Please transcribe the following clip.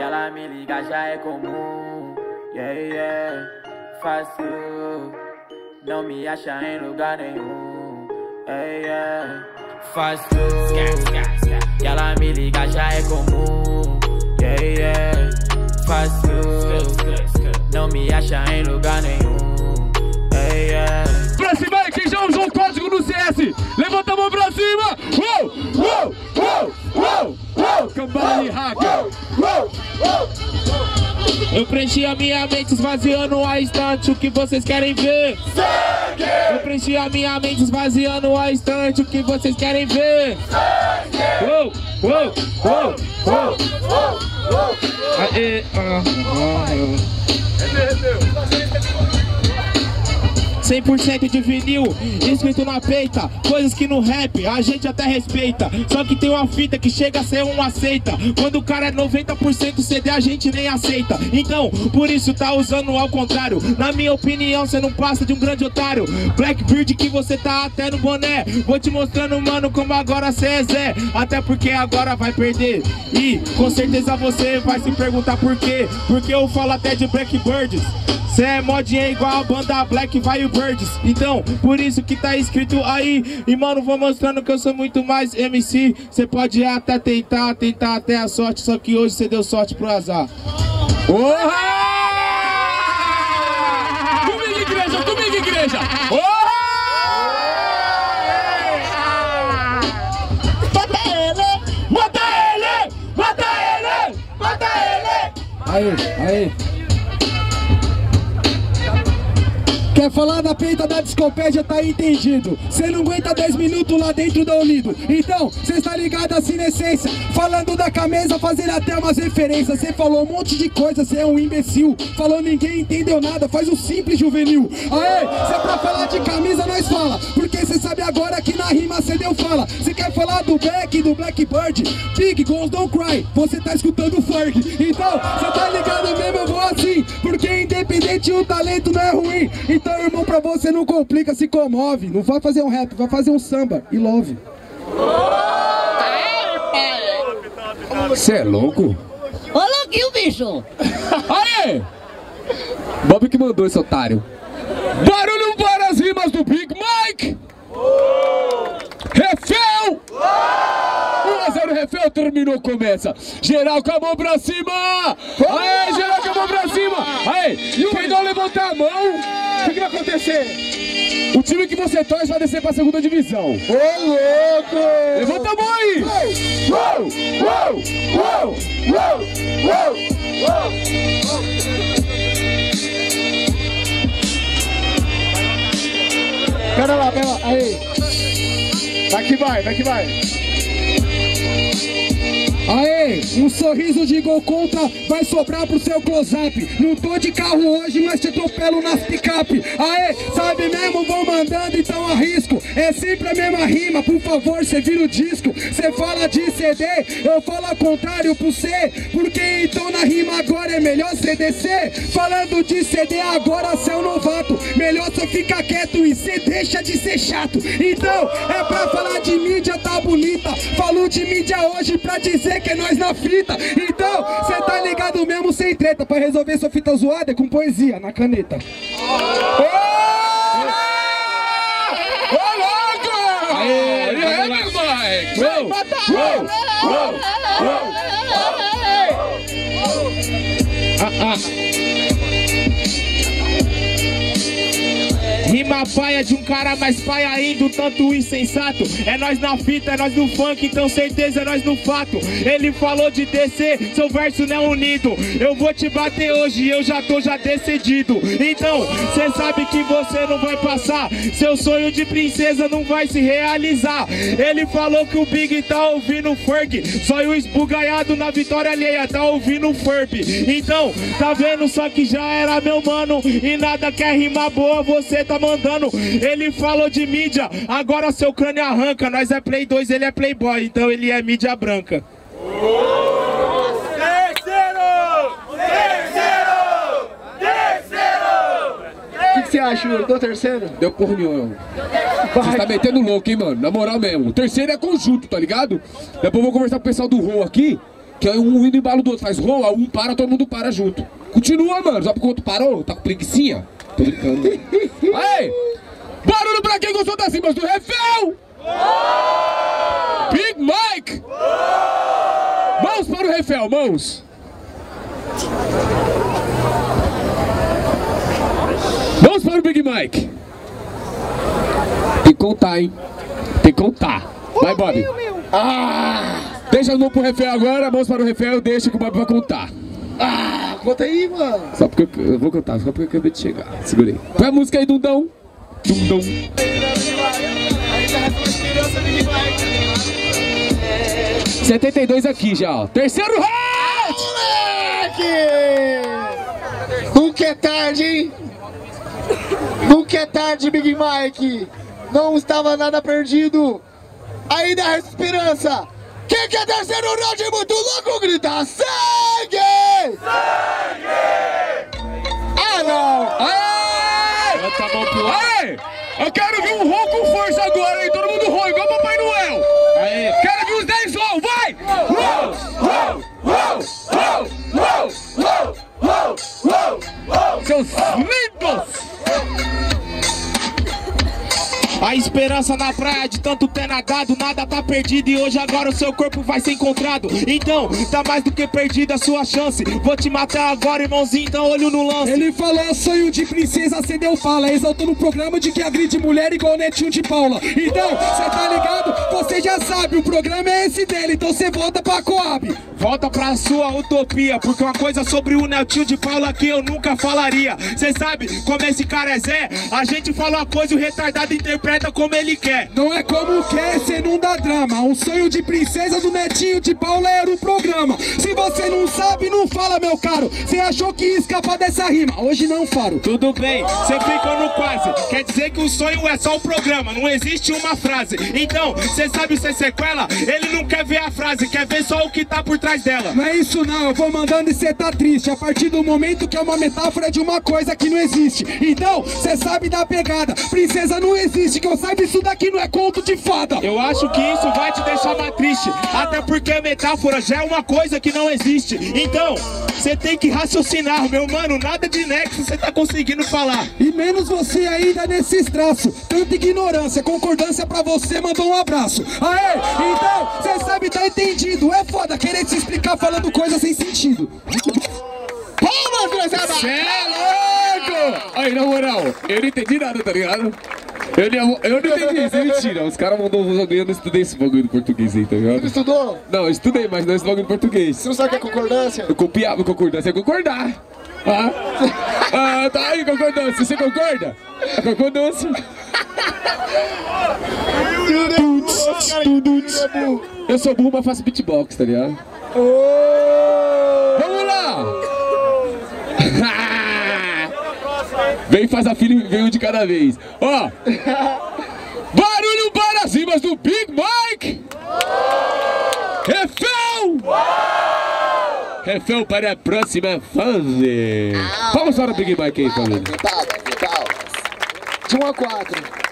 Ela me liga já é comum, yeah, yeah, fácil. Não me acha em lugar nenhum, yeah, yeah, fácil. Ela me liga já é comum, yeah, yeah, fácil. Não me acha em lugar nenhum, yeah, yeah. Pra cima aí, quem já usou o código no CS? Levanta a mão pra cima! Uou, uou, uou, uou, uou, Cambale Hacker! Eu preenchi a minha mente esvaziando a estante, o que vocês querem ver? Sangue! Eu preenchi a minha mente esvaziando a estante, o que vocês querem ver? Sangue! Uou, uou, uou, uou, uou, uou. Aê, entendeu? 100% de vinil, escrito na peita. Coisas que no rap a gente até respeita, só que tem uma fita que chega a ser um aceita. Quando o cara é 90% CD a gente nem aceita. Então, por isso tá usando ao contrário. Na minha opinião você não passa de um grande otário. Blackbeard que você tá até no boné. Vou te mostrando, mano, como agora cê é Zé. Até porque agora vai perder e com certeza você vai se perguntar por quê. Porque eu falo até de Blackbirds. Cê é modinha igual a banda Black Firebirds. Então, por isso que tá escrito aí. E mano, vou mostrando que eu sou muito mais MC. Cê pode até tentar até a sorte. Só que hoje cê deu sorte pro azar. Comigo, igreja, comigo, igreja. Mata ele, mata ele, mata ele, mata ele. Aí, aí. Quer falar da peita da discopédia, tá entendido. Cê não aguenta 10 minutos lá dentro do ouvido. Então, cê está ligado assim na essência. Falando da camisa, fazendo até umas referências. Cê falou um monte de coisa, cê é um imbecil. Falou ninguém entendeu nada, faz um simples juvenil. Aê, cê pra falar de camisa nós fala, porque cê sabe agora que na rima cê deu fala. Cê quer falar do Beck, do Blackbird, Big Goals Don't Cry, você tá escutando o Ferg. Então, cê tá ligado mesmo, eu vou assim, porque independente o talento não é ruim. Então, irmão, pra você não complica, se comove. Não vai fazer um rap, vai fazer um samba e love. Você é louco? Ô, louquinho, bicho! Aê! Bob que mandou esse otário. Barulho para as rimas do Big Mike! Refel! 1 a 0, Refel, terminou, começa. Geral com a mão pra cima! Aê, geral com a mão pra cima! Aê, quem não levantar a mão... O que vai acontecer? O time que você torce vai descer pra segunda divisão. Ô, louco! Levanta a mão aí! Uou! Uou! Uou! Uou! Uou! Uou! Pera lá, pera lá. Aí! Vai que vai, vai que vai! Aê, um sorriso de gol contra vai sobrar pro seu close-up. Não tô de carro hoje, mas te atropelo nas picape. Aê, sabe mesmo, vou mandando, então arrisco. É sempre a mesma rima, por favor, cê vira o disco. Cê fala de CD, eu falo ao contrário pro cê. Porque então na rima agora é melhor cê descer. Falando de CD agora cê é um novato. Melhor cê fica quieto e cê deixa de ser chato. Então, é pra falar de mídia, tá bonita. Falo de mídia hoje pra dizer que é nós na fita. Então, cê tá ligado mesmo, sem treta. Pra resolver sua fita zoada é com poesia na caneta. Rima paia de um cara mais paia ainda, um tanto insensato. É nós na fita, é nós no funk, então certeza é nós no fato. Ele falou de descer, seu verso não é unido. Eu vou te bater hoje, eu já tô já decidido. Então, cê sabe que você não vai passar, seu sonho de princesa não vai se realizar. Ele falou que o Big tá ouvindo o Ferg, só o esbugaiado na vitória alheia tá ouvindo o Ferb. Então, tá vendo, só que já era meu mano, e nada quer rimar boa, você tá mandando. Ele falou de mídia, agora seu crânio arranca. Nós é Play 2, ele é Playboy, então ele é mídia branca. Terceiro! O que você acha, mano? Deu terceiro? Deu porra nenhuma. Você tá metendo louco, hein, mano? Na moral mesmo. O terceiro é conjunto, tá ligado? Depois eu vou conversar com o pessoal do Rô aqui. Que aí um indo embala o do outro, faz rola, um para, todo mundo para junto. Continua, mano, só porque o outro parou, tá com preguicinha? Tô brincando. Aí, barulho pra quem gostou das rimas do Refel! Big Mike! Mãos para o Refel, mãos! Mãos para o Big Mike! Tem que contar, hein? Tem que contar. Vai, Bob! Ah! Deixa de novo pro Refel agora, mãos para o Refel, deixa que o Bob vai contar. Ah, conta aí, mano. Só porque eu vou contar, só porque eu acabei de chegar. Segurei. Qual é a música aí, Dundão? Dundão. É. 72 aqui já, ó. Terceiro round! Moleque! Nunca é tarde, hein? Nunca é tarde, Big Mike. Não estava nada perdido. Ainda há esperança. Quem quer descer no round muito louco, grita sangue! Sangue! Ah, não! Aê! Bota a mão pro lado! Eu quero ver um ronco com força agora, hein? Todo mundo ronca, igual o Papai Noel! Aê! Quero ver os 10 roll, vai! Roll! Roll! Roll! Roll! Roll! Roll! Roll! Roll! Roll! Seus lindos! A esperança na praia de tanto ter nadado, nada tá perdido e hoje agora o seu corpo vai ser encontrado. Então, tá mais do que perdida a sua chance. Vou te matar agora, irmãozinho, então olho no lance. Ele falou, sonho de princesa, acendeu fala. Exaltou no programa de que agride mulher igual netinho de Paula. Então, cê tá ligado? Você já sabe, o programa é esse dele, então cê volta pra Coab. Volta pra sua utopia, porque uma coisa sobre o netinho de Paula que eu nunca falaria. Cê sabe como esse cara é Zé? A gente fala uma coisa e o retardado interpreta como ele quer. Não é como quer, cê não dá drama. Um sonho de princesa do netinho de Paula era o programa. Se você não sabe, não fala, meu caro. Cê achou que ia escapar dessa rima, hoje não faro. Tudo bem, cê ficou no quase. Quer dizer que o sonho é só o programa, não existe uma frase. Então, cê sabe se é sequela? Ele não quer ver a frase, quer ver só o que tá por trás dela. Não é isso não, eu vou mandando e cê tá triste. A partir do momento que é uma metáfora de uma coisa que não existe. Então, cê sabe da pegada, princesa não existe. Que eu saiba, isso daqui não é conto de fada. Eu acho que isso vai te deixar mais triste, até porque a metáfora já é uma coisa que não existe. Então, você tem que raciocinar, meu mano. Nada de nexo você tá conseguindo falar. E menos você ainda nesses traços. Tanta ignorância, concordância pra você, mandou um abraço. Aê, então, você sabe, tá entendido. É foda querer te explicar falando coisa sem sentido. Palmas, graçada! Cê é louco! Aí, na moral, eu não entendi nada, tá ligado? Eu não entendi isso, mentira. Os caras mandou um jogo e eu não estudei esse bagulho do português aí, tá ligado? Você não estudou? Não, eu estudei, mas não esse bagulho do português. Você não sabe o que é concordância? Eu copiava concordância, é concordar. Ah, ah, tá aí, concordância. Você concorda? É concordância. Eu sou burro, mas faço beatbox, tá ligado? Vamos lá! Vem, faz a fila e vem um de cada vez. Ó, barulho para as rimas do Big Mike. Refel. Refel para a próxima fase. Vamos para o Big Mike aí, família. De 1 a 4.